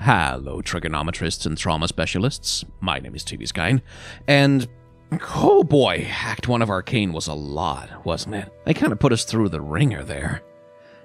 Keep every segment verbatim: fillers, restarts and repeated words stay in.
Hello, trigonometrists and trauma specialists. My name is TBSkyne, and oh boy, Act one of Arcane was a lot, wasn't it? They kind of put us through the ringer there.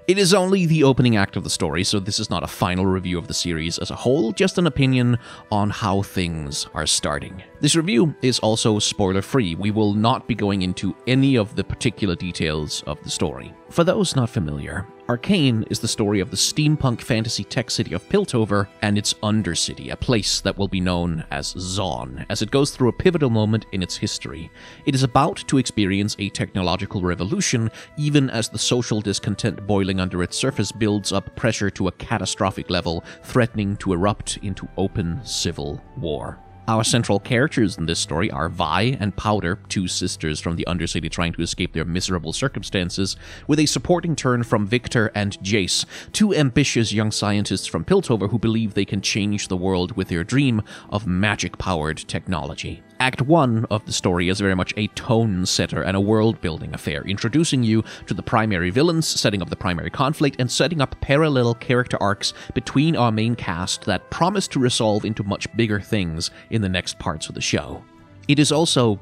It is only the opening act of the story, so this is not a final review of the series as a whole, just an opinion on how things are starting. This review is also spoiler-free. We will not be going into any of the particular details of the story. For those not familiar, Arcane is the story of the steampunk fantasy tech city of Piltover and its undercity, a place that will be known as Zaun, as it goes through a pivotal moment in its history. It is about to experience a technological revolution, even as the social discontent boiling under its surface builds up pressure to a catastrophic level, threatening to erupt into open civil war. Our central characters in this story are Vi and Powder, two sisters from the Undercity trying to escape their miserable circumstances, with a supporting turn from Victor and Jayce, two ambitious young scientists from Piltover who believe they can change the world with their dream of magic-powered technology. Act one of the story is very much a tone-setter and a world-building affair, introducing you to the primary villains, setting up the primary conflict, and setting up parallel character arcs between our main cast that promise to resolve into much bigger things in the next parts of the show. It is also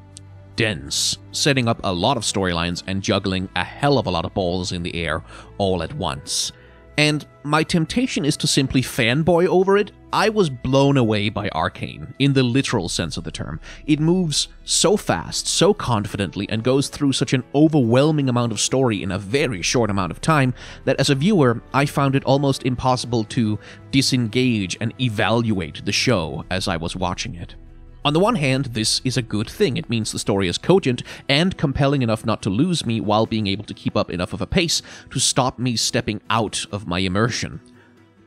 dense, setting up a lot of storylines and juggling a hell of a lot of balls in the air all at once. And my temptation is to simply fanboy over it. I was blown away by Arcane, in the literal sense of the term. It moves so fast, so confidently, and goes through such an overwhelming amount of story in a very short amount of time that as a viewer, I found it almost impossible to disengage and evaluate the show as I was watching it. On the one hand, this is a good thing. It means the story is cogent and compelling enough not to lose me while being able to keep up enough of a pace to stop me stepping out of my immersion.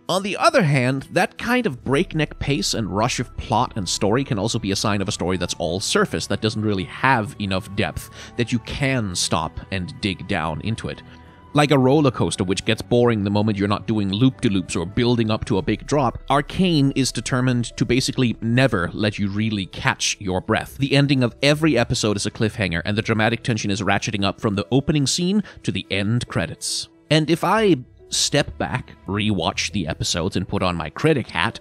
On the other hand, that kind of breakneck pace and rush of plot and story can also be a sign of a story that's all surface, that doesn't really have enough depth, that you can stop and dig down into it. Like a roller coaster, which gets boring the moment you're not doing loop-de-loops or building up to a big drop, Arcane is determined to basically never let you really catch your breath. The ending of every episode is a cliffhanger, and the dramatic tension is ratcheting up from the opening scene to the end credits. And if I step back, rewatch the episodes, and put on my critic hat,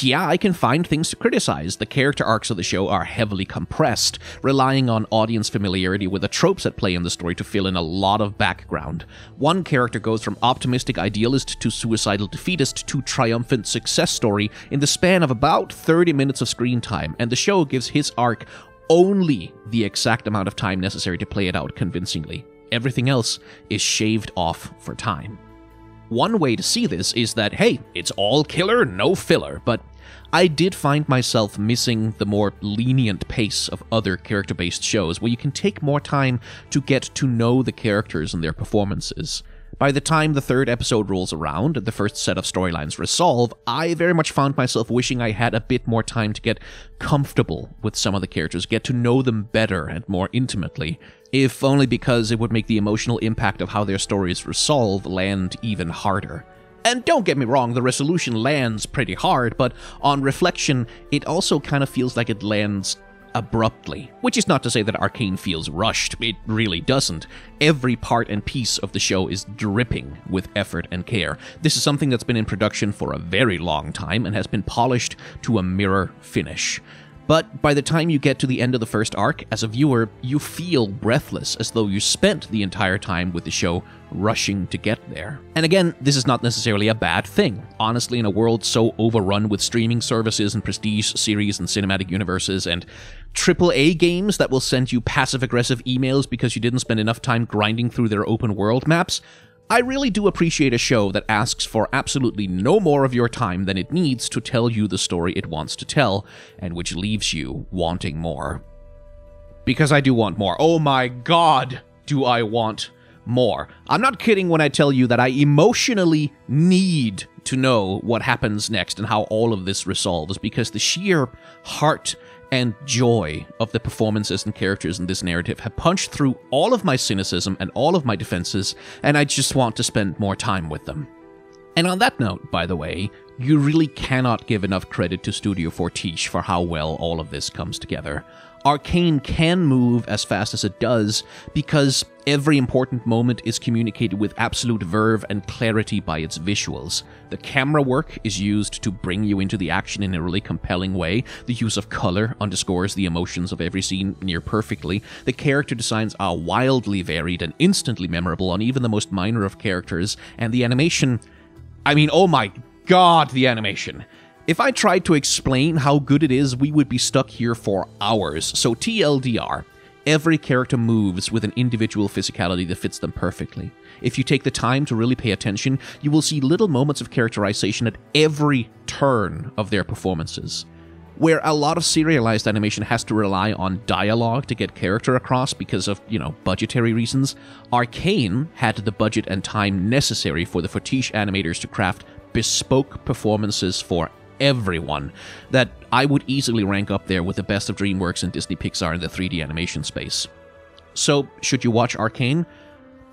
yeah, I can find things to criticize. The character arcs of the show are heavily compressed, relying on audience familiarity with the tropes at play in the story to fill in a lot of background. One character goes from optimistic idealist to suicidal defeatist to triumphant success story in the span of about thirty minutes of screen time, and the show gives his arc only the exact amount of time necessary to play it out convincingly. Everything else is shaved off for time. One way to see this is that, hey, it's all killer, no filler, but I did find myself missing the more lenient pace of other character-based shows where you can take more time to get to know the characters and their performances. By the time the third episode rolls around and the first set of storylines resolve, I very much found myself wishing I had a bit more time to get comfortable with some of the characters, get to know them better and more intimately, if only because it would make the emotional impact of how their stories resolve land even harder. And don't get me wrong, the resolution lands pretty hard, but on reflection, it also kind of feels like it lands abruptly. Which is not to say that Arcane feels rushed, it really doesn't. Every part and piece of the show is dripping with effort and care. This is something that's been in production for a very long time and has been polished to a mirror finish. But by the time you get to the end of the first arc, as a viewer, you feel breathless, as though you spent the entire time with the show rushing to get there. And again, this is not necessarily a bad thing. Honestly, in a world so overrun with streaming services and prestige series and cinematic universes and triple A games that will send you passive-aggressive emails because you didn't spend enough time grinding through their open-world maps, I really do appreciate a show that asks for absolutely no more of your time than it needs to tell you the story it wants to tell, and which leaves you wanting more. Because I do want more. Oh my god, do I want more. I'm not kidding when I tell you that I emotionally need to know what happens next and how all of this resolves, because the sheer heart and joy of the performances and characters in this narrative have punched through all of my cynicism and all of my defenses, and I just want to spend more time with them. And on that note, by the way, you really cannot give enough credit to Studio Fortiche for how well all of this comes together. Arcane can move as fast as it does because every important moment is communicated with absolute verve and clarity by its visuals. The camera work is used to bring you into the action in a really compelling way. The use of color underscores the emotions of every scene near perfectly. The character designs are wildly varied and instantly memorable on even the most minor of characters. And the animation... I mean, oh my god, the animation. If I tried to explain how good it is, we would be stuck here for hours. So T L D R. Every character moves with an individual physicality that fits them perfectly. If you take the time to really pay attention, you will see little moments of characterization at every turn of their performances. Where a lot of serialized animation has to rely on dialogue to get character across because of, you know, budgetary reasons, Arcane had the budget and time necessary for the Fortiche animators to craft bespoke performances for everyone that I would easily rank up there with the best of DreamWorks and Disney Pixar in the three D animation space. So, should you watch Arcane?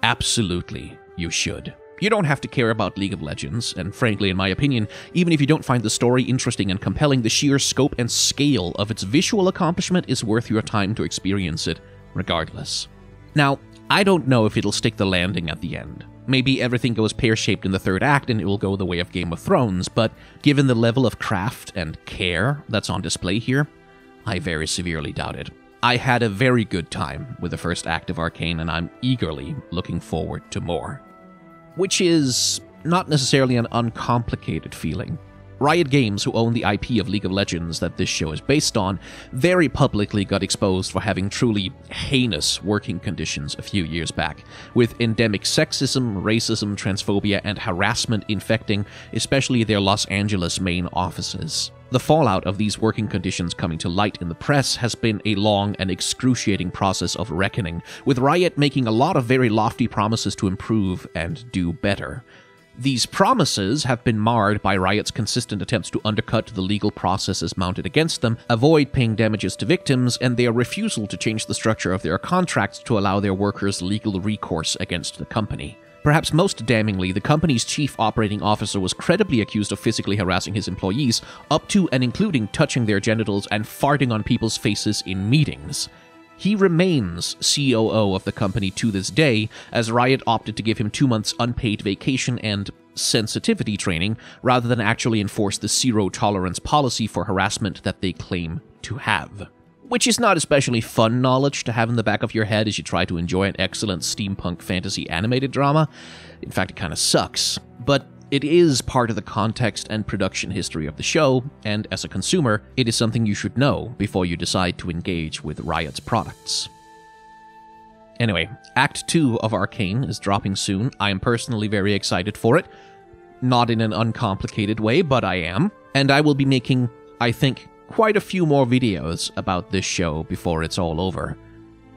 Absolutely, you should. You don't have to care about League of Legends, and frankly, in my opinion, even if you don't find the story interesting and compelling, the sheer scope and scale of its visual accomplishment is worth your time to experience it, regardless. Now, I don't know if it'll stick the landing at the end. Maybe everything goes pear-shaped in the third act and it will go the way of Game of Thrones, but given the level of craft and care that's on display here, I very severely doubt it. I had a very good time with the first act of Arcane, and I'm eagerly looking forward to more. Which is not necessarily an uncomplicated feeling. Riot Games, who own the I P of League of Legends that this show is based on, very publicly got exposed for having truly heinous working conditions a few years back, with endemic sexism, racism, transphobia, and harassment infecting especially their Los Angeles main offices. The fallout of these working conditions coming to light in the press has been a long and excruciating process of reckoning, with Riot making a lot of very lofty promises to improve and do better. These promises have been marred by Riot's consistent attempts to undercut the legal processes mounted against them, avoid paying damages to victims, and their refusal to change the structure of their contracts to allow their workers legal recourse against the company. Perhaps most damningly, the company's chief operating officer was credibly accused of physically harassing his employees, up to and including touching their genitals and farting on people's faces in meetings. He remains C O O of the company to this day, as Riot opted to give him two months unpaid vacation and sensitivity training, rather than actually enforce the zero-tolerance policy for harassment that they claim to have. Which is not especially fun knowledge to have in the back of your head as you try to enjoy an excellent steampunk fantasy animated drama. In fact, it kind of sucks. But it is part of the context and production history of the show, and as a consumer, it is something you should know before you decide to engage with Riot's products. Anyway, Act two of Arcane is dropping soon. I am personally very excited for it. Not in an uncomplicated way, but I am. And I will be making, I think, quite a few more videos about this show before it's all over.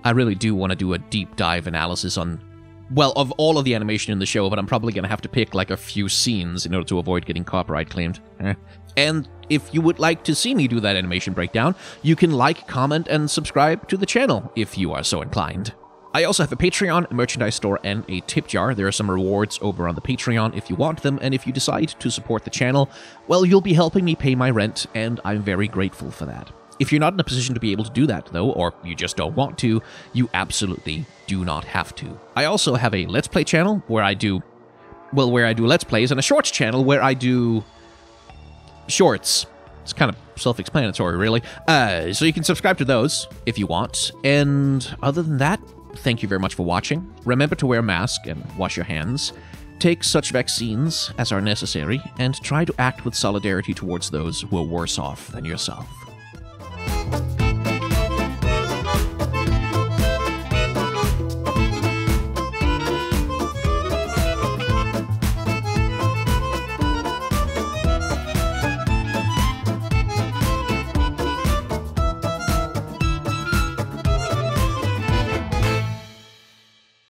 I really do want to do a deep dive analysis on, well, of all of the animation in the show, but I'm probably going to have to pick like a few scenes in order to avoid getting copyright claimed. Eh. And if you would like to see me do that animation breakdown, you can like, comment, and subscribe to the channel if you are so inclined. I also have a Patreon, a merchandise store, and a tip jar. There are some rewards over on the Patreon if you want them, and if you decide to support the channel, well, you'll be helping me pay my rent, and I'm very grateful for that. If you're not in a position to be able to do that, though, or you just don't want to, you absolutely do not have to. I also have a Let's Play channel where I do... Well, where I do Let's Plays, and a Shorts channel where I do... Shorts. It's kind of self-explanatory, really. Uh, so you can subscribe to those if you want. And other than that, thank you very much for watching. Remember to wear a mask and wash your hands. Take such vaccines as are necessary, and try to act with solidarity towards those who are worse off than yourself.